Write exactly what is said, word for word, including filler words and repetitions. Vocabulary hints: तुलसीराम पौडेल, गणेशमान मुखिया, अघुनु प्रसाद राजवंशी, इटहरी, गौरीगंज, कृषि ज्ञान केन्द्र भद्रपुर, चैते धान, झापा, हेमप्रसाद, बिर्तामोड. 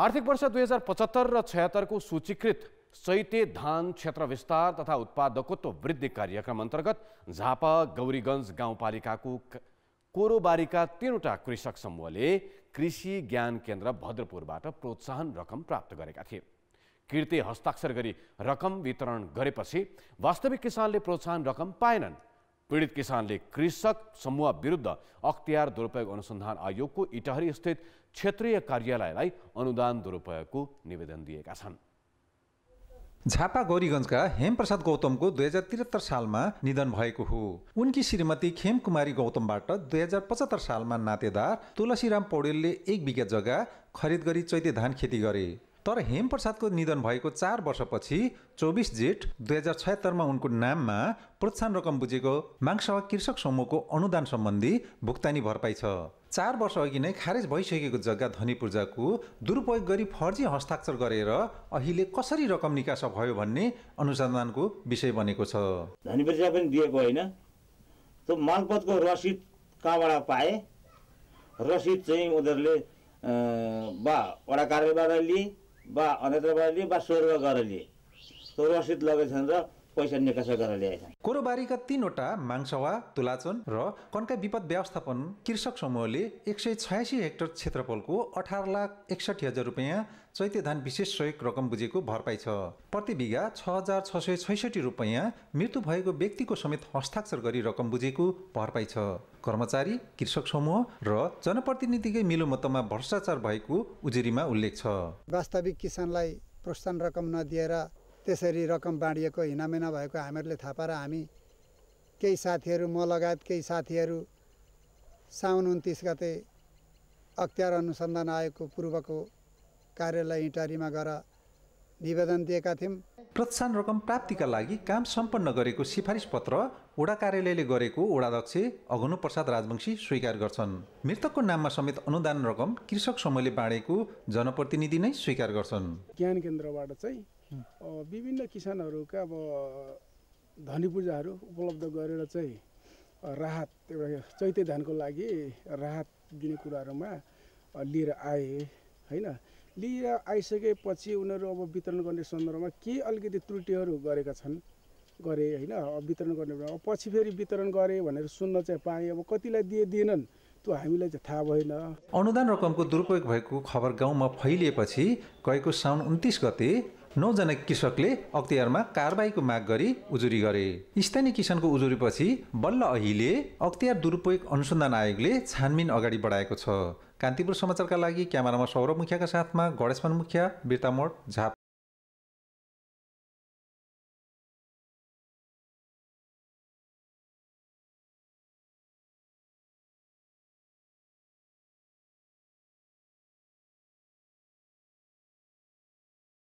आर्थिक वर्ष दुई हजार पचहत्तर र छहत्तर को सूचीकृत सैते धान क्षेत्र विस्तार तथा उत्पादकत्व वृद्धि कार्यक्रम अंतर्गत झापा गौरीगंज गाउँपालिकाको कोरोबारीका तीनवटा कृषक समूहले कृषि ज्ञान केन्द्र भद्रपुरबाट प्रोत्साहन रकम प्राप्त गरेका थिए। कृति हस्ताक्षर गरी रकम वितरण गरेपछि वास्तविक किसानले प्रोत्साहन रकम पाएनन्। पीडित किसानले कृषक समूह विरुद्ध अख्तियार दुरुपयोग अनुसन्धान आयोगको इटहरी स्थित क्षेत्रीय कार्यालयलाई अनुदान दुरुपयोगको निवेदन दिएका छन्। झापा गौरीगंजका हेमप्रसाद गौतमको दुई हजार त्रिहत्तर सालमा निधन भएको हो। उनकी श्रीमती खेम कुमारी गौतमबाट दुई हजार पचहत्तर सालमा नातेदार तुलसीराम पौडेलले एक बिघा जग्गा खरिद गरी चैते धान खेती गरे। तर हेमप्रसादको निधन भएको चार वर्षपछि चौबिस जेठ दुई हजार छहत्तरमा उनको नाममा प्रोत्साहन रकम बुझेको मागसह कृषक समूहको अनुदान सम्बन्धी भुक्तानी भरपाई छ। चार वर्ष अघि नै खारेज भइसकेको जग्गा धनी पूर्जाको दुरुपयोग गरी फर्जी हस्ताक्षर गरेर अहिले कसरी रकम निकास भयो भन्ने अनुसन्धानको विषय बनेको छ। धनी पूर्जा पनि दिएको होइन, त्यो मालपतको रसिद कहाँबाट पाए, रसिद चाहिँ उनीहरूले बा वडा कार्यालयबाट लिए बा अन्यत्रबाट लिए बा स्वर्ग गरेर लिए, त्यो रसिद लगेछन् र पैसा निकास गरेर ल्याएछन्। कोरोबारीका तीनवटा माङसवा तुलाचन र कन्का विपद व्यवस्थापन कृषक समूहले एक सय छयासी हेक्टर क्षेत्रफलको अठार लाख एकसठी हजार रुपियाँ चैते धान विशेष सहयोग रकम बुझेको भरपाई छ। प्रति बिघा छ हजार छ सय छैसठी रुपियाँ मृत्यु भएको व्यक्तिको समेत हस्ताक्षर गरी रकम बुझेको भरपाई छ। कर्मचारी कृषक समूह र जनप्रतिनिधिकै मिलोमतोमा भ्रष्टाचार भएको उजुरीमा उल्लेख छ। वास्तविक किसानलाई प्रोत्साहन रकम नदिएर त्यसरी रकम बाँडिएको हिनामिना भएको हामीहरूले थाहा पाएर हामी केही साथीहरू म लगायत केही साथीहरू साउन उन्तिस गते अख्तियार अनुसन्धान आयोगको पूर्वको कार्यालय इटहरीमा गएर निवेदन दिएका थियौँ। प्रोत्साहन रकम प्राप्तिका लागि काम सम्पन्न गरेको सिफारिस पत्र वडा कार्यालयले गरेको वडाध्यक्ष अघुनु प्रसाद राजवंशी स्वीकार गर्छन्। मृतकको नाममा समेत अनुदान रकम कृषक समूहले बाँडेको जनप्रतिनिधि नै स्वीकार गर्छन्। ज्ञान केन्द्रबाट चाहिँ विभिन्न किसानहरूका अब धनी पूर्जाहरू उपलब्ध गरेर चाहिँ राहत एउटा चैते धानको लागि राहत दिने कुराहरूमा लिएर आए होइन। लिएर आइसकेपछि उनीहरू अब वितरण गर्ने सन्दर्भमा के अलिकति त्रुटिहरू गरेका छन् गरे होइन। अब वितरण गर्ने बेलामा पछि फेरि वितरण गरे भनेर सुन्न चाहिँ पाएँ, अब कतिलाई दिए दिएनन् त्यो हामीलाई चाहिँ थाहा भएन। अनुदान रकमको दुरुपयोग भएको खबर गाउँमा फैलिएपछि गएको साउन उन्तिस गते नौजना कृषकले अख्तियारमा कारबाहीको माग गरी उजुरी गरे। स्थानीय किसानको उजुरीपछि बल्ल अहिले अख्तियार दुरुपयोग अनुसन्धान आयोगले छानबिन अगाडि बढाएको छ। कान्तिपुर समाचारका लागि क्यामेरामा सौरभ मुखियाका साथमा गणेशमान मुखिया, बिर्तामोड, झापा।